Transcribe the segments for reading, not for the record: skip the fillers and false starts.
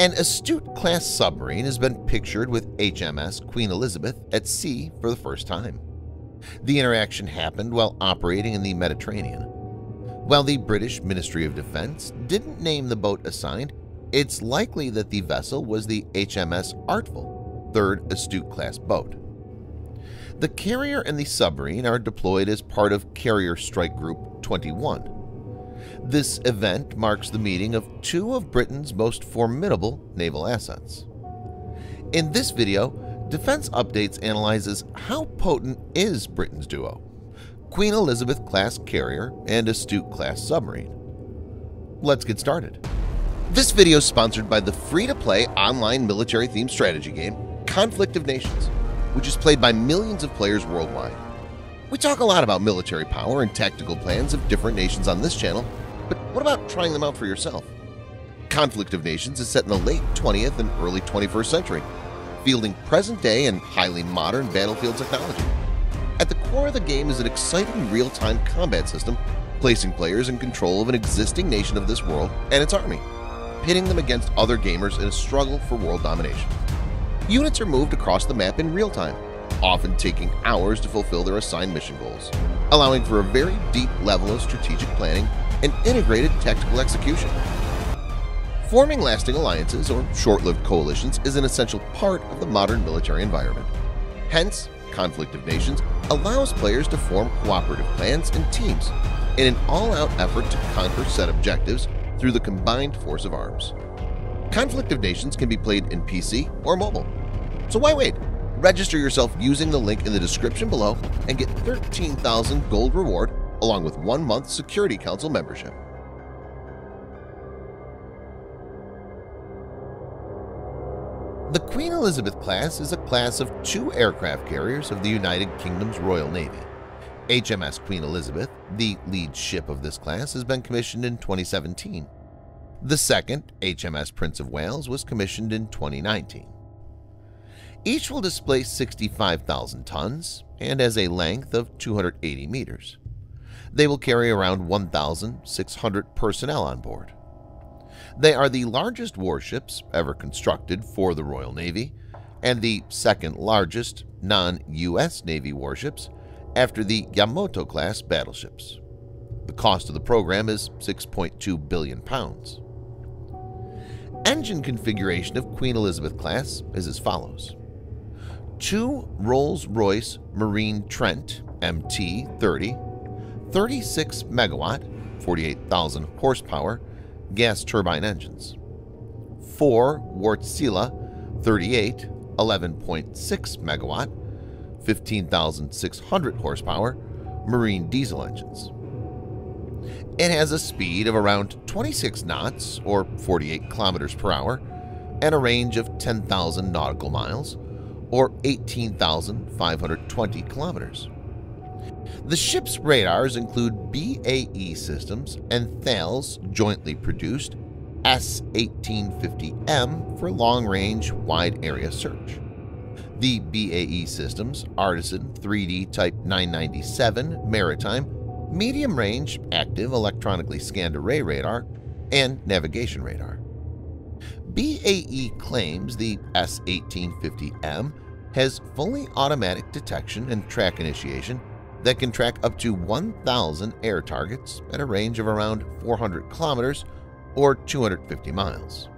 An Astute-class submarine has been pictured with HMS Queen Elizabeth at sea for the first time. The interaction happened while operating in the Mediterranean. While the British Ministry of Defense didn't name the boat assigned, it's likely that the vessel was the HMS Artful, third Astute-class boat. The carrier and the submarine are deployed as part of Carrier Strike Group 21. This event marks the meeting of two of Britain's most formidable naval assets. In this video, Defense Updates analyzes how potent is Britain's duo, Queen Elizabeth-class carrier and Astute-class submarine. Let's get started. This video is sponsored by the free-to-play online military-themed strategy game, Conflict of Nations, which is played by millions of players worldwide. We talk a lot about military power and tactical plans of different nations on this channel, but what about trying them out for yourself? Conflict of Nations is set in the late 20th and early 21st century, fielding present-day and highly modern battlefield technology. At the core of the game is an exciting real-time combat system, placing players in control of an existing nation of this world and its army, pitting them against other gamers in a struggle for world domination. Units are moved across the map in real time, often taking hours to fulfill their assigned mission goals, allowing for a very deep level of strategic planning and integrated tactical execution. Forming lasting alliances or short-lived coalitions is an essential part of the modern military environment. Hence, Conflict of Nations allows players to form cooperative plans and teams in an all-out effort to conquer set objectives through the combined force of arms. Conflict of Nations can be played in PC or mobile, so why wait? Register yourself using the link in the description below and get 13,000 gold reward along with 1 month Security Council membership. The Queen Elizabeth class is a class of two aircraft carriers of the United Kingdom's Royal Navy. HMS Queen Elizabeth, the lead ship of this class, has been commissioned in 2017. The second, HMS Prince of Wales, was commissioned in 2019. Each will display 65,000 tons and has a length of 280 meters. They will carry around 1,600 personnel on board. They are the largest warships ever constructed for the Royal Navy and the second largest non-U.S. Navy warships after the Yamato-class battleships. The cost of the program is £6.2 billion. Engine configuration of Queen Elizabeth class is as follows. Two Rolls-Royce Marine Trent MT 30, 36 megawatt, 48,000 horsepower gas turbine engines. Four Wartsila 38, 11.6 megawatt, 15,600 horsepower marine diesel engines. It has a speed of around 26 knots or 48 kilometers per hour and a range of 10,000 nautical miles or 18,520 kilometers. The ship's radars include BAE Systems and Thales jointly produced S1850M for long-range wide-area search. The BAE Systems Artisan 3D Type 997 maritime medium-range active electronically scanned array radar and navigation radar. BAE claims the S1850M has fully automatic detection and track initiation that can track up to 1,000 air targets at a range of around 400 kilometers or 250 miles.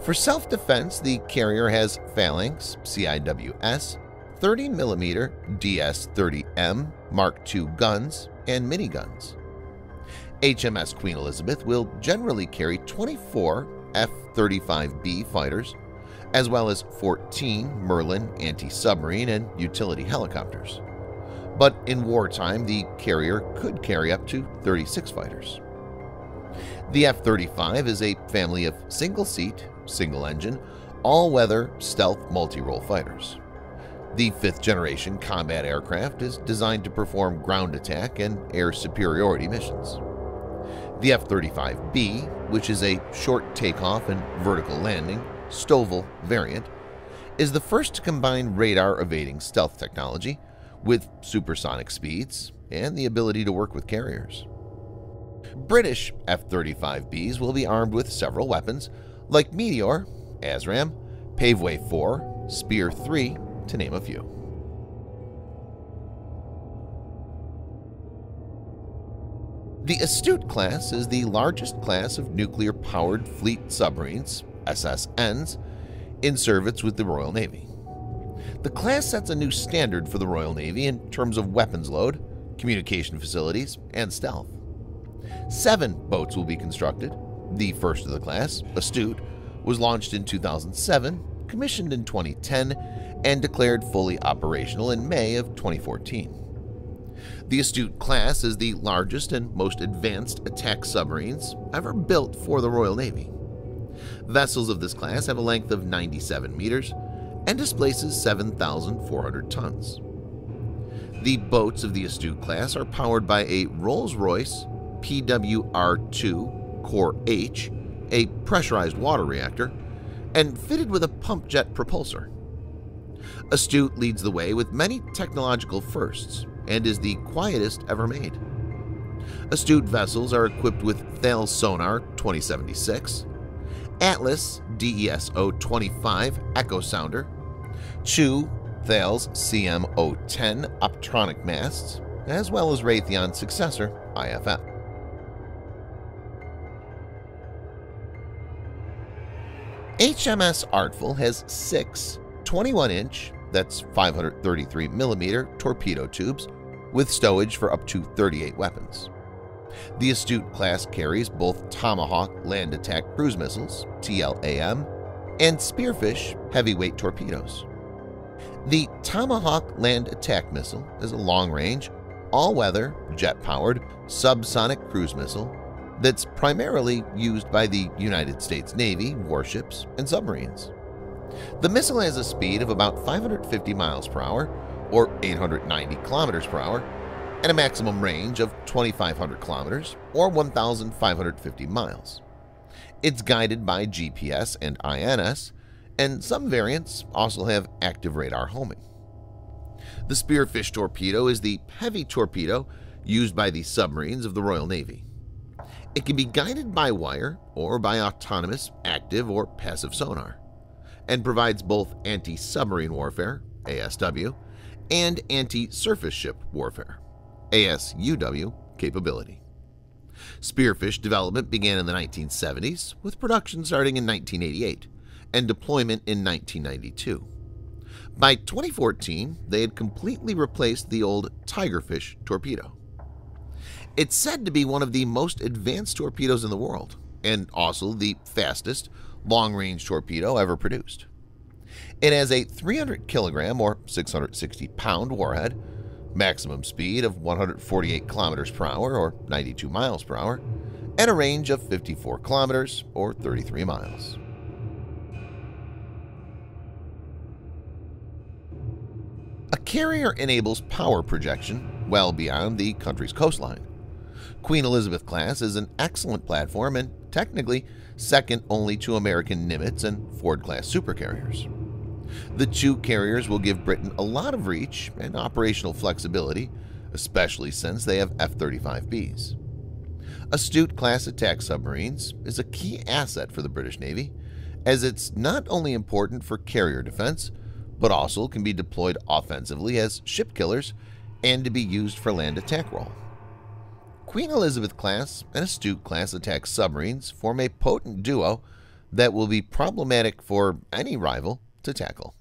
For self-defense, the carrier has Phalanx CIWS, 30mm DS-30M Mark II guns and miniguns. HMS Queen Elizabeth will generally carry 24 F-35B fighters, as well as 14 Merlin anti-submarine and utility helicopters. But in wartime, the carrier could carry up to 36 fighters. The F-35 is a family of single-seat, single-engine, all-weather stealth multi-role fighters. The fifth-generation combat aircraft is designed to perform ground attack and air superiority missions. The F-35B, which is a short takeoff and vertical landing Stovall variant, is the first to combine radar-evading stealth technology with supersonic speeds and the ability to work with carriers. British F-35Bs will be armed with several weapons like Meteor, ASRAM, Paveway-4, Spear-3, to name a few. The Astute-class is the largest class of nuclear-powered fleet submarines, SSNs, in service with the Royal Navy. The class sets a new standard for the Royal Navy in terms of weapons load, communication facilities, and stealth. 7 boats will be constructed. The first of the class, Astute, was launched in 2007, commissioned in 2010, and declared fully operational in May of 2014. The Astute class is the largest and most advanced attack submarines ever built for the Royal Navy. Vessels of this class have a length of 97 meters and displaces 7,400 tons. The boats of the Astute class are powered by a Rolls-Royce PWR-2 Core H, a pressurized water reactor, and fitted with a pump jet propulsor. Astute leads the way with many technological firsts and is the quietest ever made. Astute vessels are equipped with Thales Sonar 2076, Atlas DESO25 Echo Sounder, 2 Thales CMO10 Optronic Masts, as well as Raytheon's successor, IFF. HMS Artful has 6 21-inch, that's 533mm, torpedo tubes with stowage for up to 38 weapons. The Astute class carries both Tomahawk Land Attack Cruise Missiles, TLAM, and Spearfish heavyweight torpedoes. The Tomahawk Land Attack Missile is a long-range, all-weather, jet-powered, subsonic cruise missile that's primarily used by the United States Navy, warships, and submarines. The missile has a speed of about 550 miles per hour or 890 kilometers per hour and a maximum range of 2,500 kilometers or 1,550 miles. It's guided by GPS and INS, and some variants also have active radar homing. The Spearfish torpedo is the heavy torpedo used by the submarines of the Royal Navy. It can be guided by wire or by autonomous, active, or passive sonar, and provides both anti-submarine warfare (ASW) and anti-surface ship warfare (ASUW) capability. Spearfish development began in the 1970s, with production starting in 1988 and deployment in 1992. By 2014, they had completely replaced the old Tigerfish torpedo. It's said to be one of the most advanced torpedoes in the world and also the fastest long-range torpedo ever produced. It has a 300 kilogram or 660 pound warhead, maximum speed of 148 kilometers per hour or 92 miles per hour, and a range of 54 kilometers or 33 miles. A carrier enables power projection well beyond the country's coastline. Queen Elizabeth class is an excellent platform and technically second only to American Nimitz and Ford class supercarriers. The two carriers will give Britain a lot of reach and operational flexibility, especially since they have F-35Bs. Astute class attack submarines is a key asset for the British Navy, as it's not only important for carrier defense, but also can be deployed offensively as ship killers and to be used for land attack role. Queen Elizabeth-class and Astute-class attack submarines form a potent duo that will be problematic for any rival to tackle.